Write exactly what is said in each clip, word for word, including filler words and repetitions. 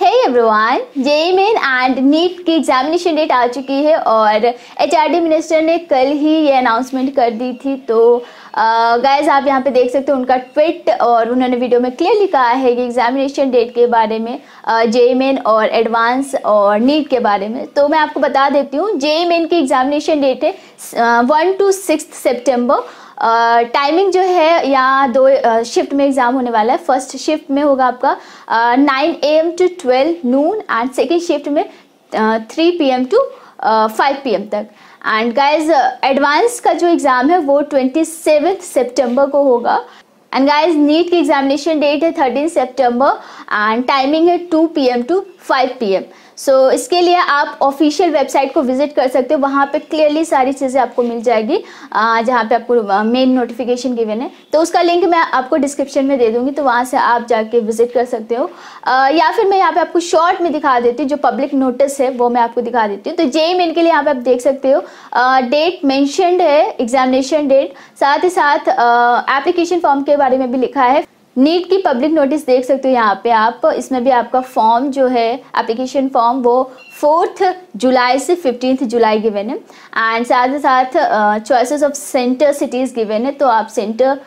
Hey everyone, JEE Main and NEET की examination date आ चुकी है और एचआरडी मिनिस्टर ने कल ही ये अनाउंसमेंट कर दी थी। तो गाइज आप यहाँ पे देख सकते हो उनका ट्वीट, और उन्होंने वीडियो में क्लियरली कहा है कि एग्जामिनेशन डेट के बारे में, जेई मेन और एडवांस और नीट के बारे में। तो मैं आपको बता देती हूँ, जेई मेन की एग्जामिनेशन डेट है one two six September. Timing uh, जो है, यहाँ दो शिफ्ट uh, में एग्ज़ाम होने वाला है। फर्स्ट शिफ्ट में होगा आपका nine A M to twelve noon and second shift में three P M to five P M तक। एंड गाइज एडवांस का जो एग्ज़ाम है वो ट्वेंटी सेवन सेप्टेम्बर को होगा। एंड गाइज नीट की एग्जामिनेशन डेट है थर्टीन सेप्टेम्बर एंड टाइमिंग है two P M to five P M. So so, इसके लिए आप ऑफिशियल वेबसाइट को विजिट कर सकते हो, वहाँ पे क्लियरली सारी चीज़ें आपको मिल जाएगी, जहाँ पे आपको मेन नोटिफिकेशन गिवन है। तो उसका लिंक मैं आपको डिस्क्रिप्शन में दे दूँगी, तो वहाँ से आप जाके विजिट कर सकते हो। आ, या फिर मैं यहाँ पे आपको शॉर्ट में दिखा देती हूँ, जो पब्लिक नोटिस है वो मैं आपको दिखा देती हूँ। तो जेई मेन के लिए यहाँ पे आप देख सकते हो, डेट मैंशनड है एग्जामिनेशन डेट, साथ ही साथ एप्लीकेशन फॉर्म के बारे में भी लिखा है। नीट की पब्लिक नोटिस देख सकते हो यहाँ पे आप, इसमें भी आपका फॉर्म जो है एप्लीकेशन फॉर्म वो फोर्थ जुलाई से फिफ्टींथ जुलाई गिवन है। एंड साथ ही साथ choices of centre cities given है, तो आप सेंटर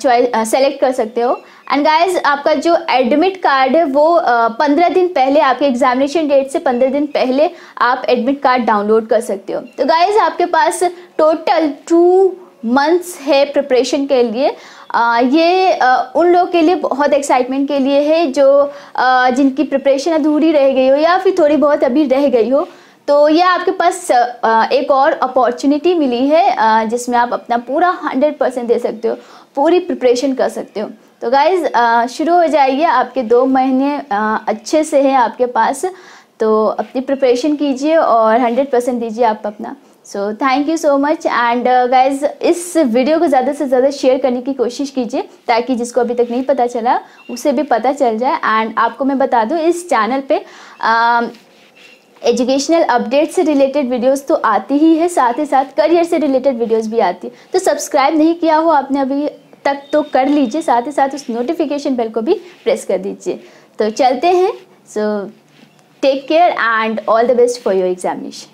चॉइस सेलेक्ट कर सकते हो। एंड गाइज आपका जो एडमिट कार्ड है वो पंद्रह दिन पहले, आपके एग्जामिनेशन डेट से पंद्रह दिन पहले आप एडमिट कार्ड डाउनलोड कर सकते हो। तो गाइज आपके पास टोटल टू मंथ्स है प्रिपरेशन के लिए। आ, ये आ, उन लोग के लिए बहुत एक्साइटमेंट के लिए है जो आ, जिनकी प्रिपरेशन अधूरी रह गई हो या फिर थोड़ी बहुत अभी रह गई हो। तो यह आपके पास आ, एक और अपॉर्चुनिटी मिली है आ, जिसमें आप अपना पूरा हंड्रेड परसेंट दे सकते हो, पूरी प्रिपरेशन कर सकते हो। तो गाइज शुरू हो जाइए, आपके दो महीने आ, अच्छे से हैं आपके पास, तो अपनी प्रिपरेशन कीजिए और हंड्रेड परसेंट दीजिए आप अपना। So thank you so much. And guys इस वीडियो को ज़्यादा से ज़्यादा शेयर करने की कोशिश कीजिए, ताकि जिसको अभी तक नहीं पता चला उसे भी पता चल जाए। एंड आपको मैं बता दूँ, इस चैनल पे एजुकेशनल uh, अपडेट से रिलेटेड वीडियोस तो आती ही है, साथ ही साथ करियर से रिलेटेड वीडियोस भी आती है। तो सब्सक्राइब नहीं किया हो आपने अभी तक तो कर लीजिए, साथ ही साथ उस नोटिफिकेशन बेल को भी प्रेस कर दीजिए। तो चलते हैं। So take care and all the best for your examination.